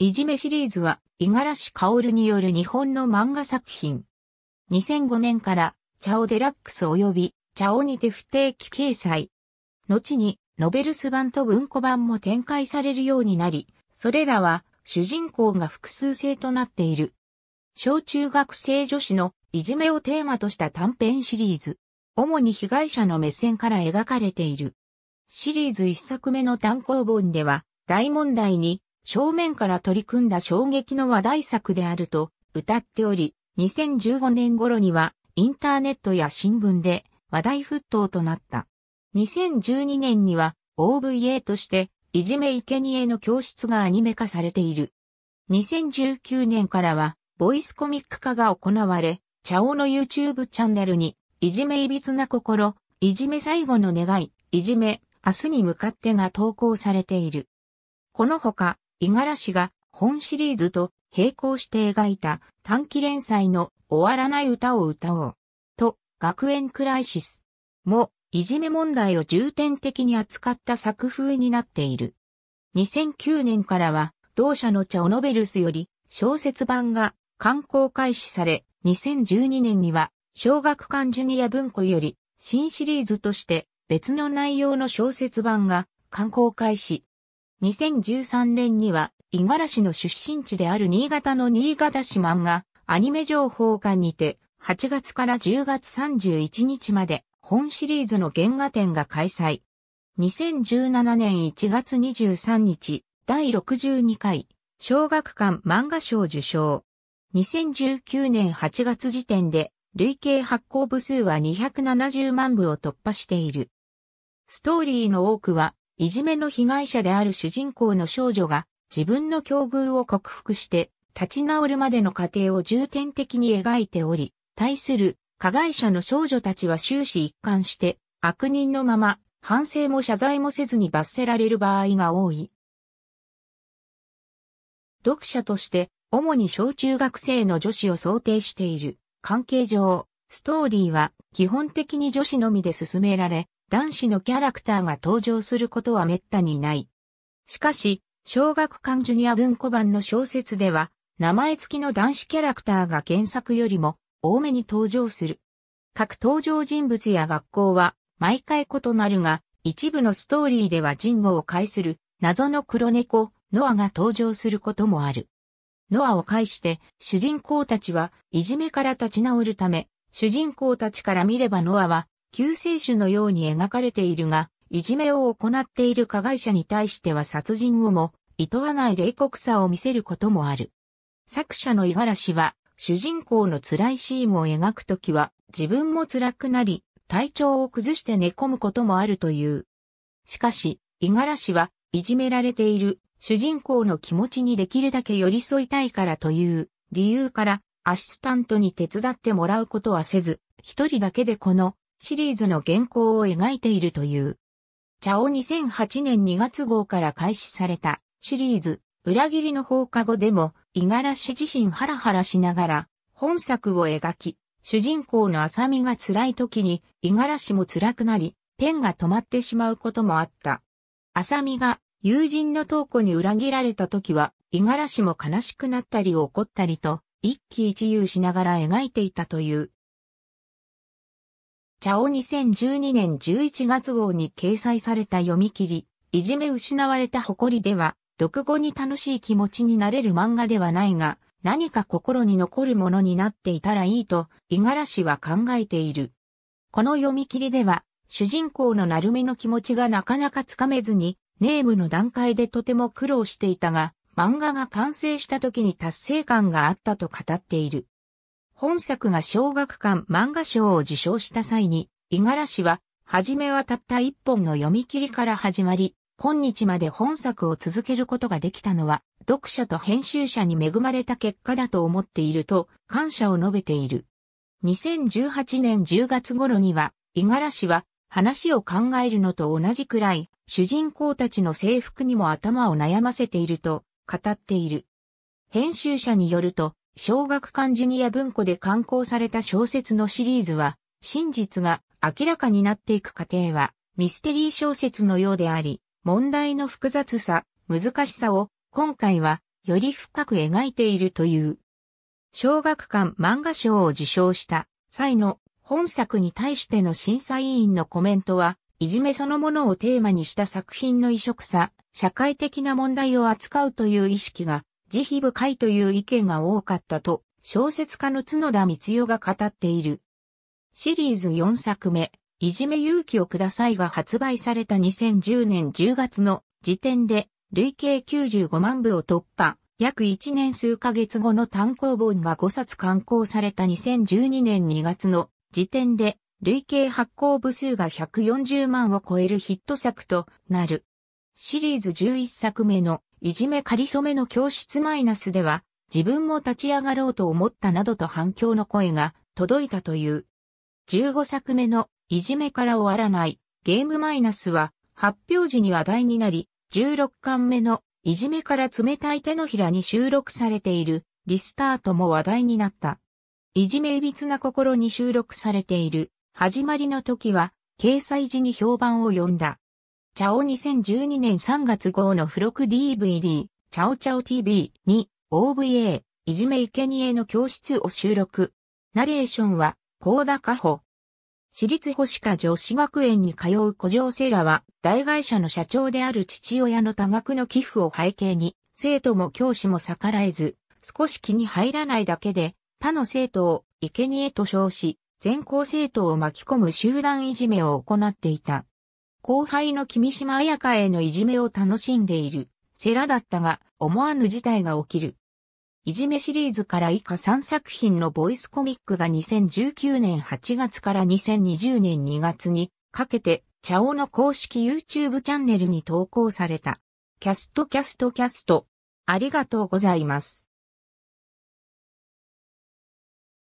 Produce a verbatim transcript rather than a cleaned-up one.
いじめシリーズは、五十嵐薫による日本の漫画作品。にせんごねんから、チャオデラックス及び、チャオにて不定期掲載。後に、ノベルス版と文庫版も展開されるようになり、それらは、主人公が複数性となっている。小中学生女子のいじめをテーマとした短編シリーズ。主に被害者の目線から描かれている。シリーズいっさくめの単行本では、大問題に、正面から取り組んだ衝撃の話題作であると謳っており、にせんじゅうごねん頃にはインターネットや新聞で話題沸騰となった。にせんじゅうにねんには オーブイエー としていじめいけにえの教室がアニメ化されている。にせんじゅうきゅうねんからはボイスコミック化が行われ、チャオの ユーチューブ チャンネルにいじめいびつな心、いじめ最後の願い、いじめ、明日に向かってが投稿されている。このほか、五十嵐が本シリーズと並行して描いた短期連載の終わらない歌を歌おうと学園クライシスもいじめ問題を重点的に扱った作風になっている。にせんきゅうねんからは同社のチャオノベルスより小説版が刊行開始され、にせんじゅうにねんには小学館ジュニア文庫より新シリーズとして別の内容の小説版が刊行開始。にせんじゅうさんねんには、五十嵐の出身地である新潟の新潟市漫画、アニメ情報館にて、はちがつからじゅうがつさんじゅういちにちまで、本シリーズの原画展が開催。にせんじゅうななねんいちがつにじゅうさんにち、だいろくじゅうにかい、小学館漫画賞受賞。にせんじゅうきゅうねんはちがつ時点で、累計発行部数はにひゃくななじゅうまんぶを突破している。ストーリーの多くは、いじめの被害者である主人公の少女が自分の境遇を克服して立ち直るまでの過程を重点的に描いており、対する加害者の少女たちは終始一貫して悪人のまま反省も謝罪もせずに罰せられる場合が多い。読者として主に小中学生の女子を想定している関係上、ストーリーは基本的に女子のみで進められ、男子のキャラクターが登場することは滅多にない。しかし、小学館ジュニア文庫版の小説では、名前付きの男子キャラクターが原作よりも多めに登場する。各登場人物や学校は毎回異なるが、一部のストーリーでは人語を介する謎の黒猫、ノアが登場することもある。ノアを介して主人公たちはいじめから立ち直るため、主人公たちから見ればノアは、救世主のように描かれているが、いじめを行っている加害者に対しては殺人をも、厭わない冷酷さを見せることもある。作者の五十嵐は、主人公の辛いシーンを描くときは、自分も辛くなり、体調を崩して寝込むこともあるという。しかし、五十嵐は、いじめられている主人公の気持ちにできるだけ寄り添いたいからという理由から、アシスタントに手伝ってもらうことはせず、一人だけでこの、シリーズの原稿を描いているという。チャオにせんはちねんにがつごうから開始されたシリーズ、裏切りの放課後でも、五十嵐自身ハラハラしながら本作を描き、主人公の浅見が辛い時に五十嵐も辛くなり、ペンが止まってしまうこともあった。浅見が友人の瞳子に裏切られた時は、五十嵐も悲しくなったり怒ったりと、一喜一憂しながら描いていたという。チャオにせんじゅうにねんじゅういちがつごうに掲載された読み切り、いじめ失われた誇りでは、読後に楽しい気持ちになれる漫画ではないが、何か心に残るものになっていたらいいと、五十嵐は考えている。この読み切りでは、主人公のなるみの気持ちがなかなかつかめずに、ネームの段階でとても苦労していたが、漫画が完成した時に達成感があったと語っている。本作が小学館漫画賞を受賞した際に、五十嵐は、はじめはたった一本の読み切りから始まり、今日まで本作を続けることができたのは、読者と編集者に恵まれた結果だと思っていると、感謝を述べている。にせんじゅうはちねんじゅうがつごろには、五十嵐は、話を考えるのと同じくらい、主人公たちの制服にも頭を悩ませていると、語っている。編集者によると、小学館ジュニア文庫で刊行された小説のシリーズは、真実が明らかになっていく過程は、ミステリー小説のようであり、問題の複雑さ、難しさを、今回は、より深く描いているという。小学館漫画賞を受賞した際の本作に対しての審査委員のコメントは、いじめそのものをテーマにした作品の異色さ、社会的な問題を扱うという意識が慈悲深いという意見が多かったと、小説家の角田光代が語っている。シリーズよんさくめ、いじめ勇気をくださいが発売されたにせんじゅうねんじゅうがつの時点で、累計きゅうじゅうごまんぶを突破、約いちねんすうかげつごの単行本がごさつ刊行されたにせんじゅうにねんにがつの時点で、累計発行部数がひゃくよんじゅうまんを超えるヒット作となる。シリーズじゅういっさくめのいじめかりそめの教室マイナスでは、自分も立ち上がろうと思ったなどと反響の声が届いたという。じゅうごさくめのいじめから終わらないゲームマイナスは発表時に話題になり、じゅうろっかんめのいじめから冷たい手のひらに収録されているリスタートも話題になった。いじめいびつな心に収録されている始まりの時は掲載時に評判を呼んだ。チャオにせんじゅうにねんさんがつごうの付録 ディーブイディー チャオチャオ ティーブイ に オーブイエー いじめいけにえの教室を収録。ナレーションは幸田佳穂。私立星華女子学園に通う古城聖羅は、大会社の社長である父親の多額の寄付を背景に、生徒も教師も逆らえず、少し気に入らないだけで、他の生徒を生贄と称し、全校生徒を巻き込む集団いじめを行っていた。後輩の君島彩花へのいじめを楽しんでいる、聖羅だったが、思わぬ事態が起きる。いじめシリーズから以下さんさくひんのボイスコミックがにせんじゅうきゅうねんはちがつからにせんにじゅうねんにがつにかけて、チャオの公式 YouTube チャンネルに投稿された。キャストキャストキャスト。ありがとうございます。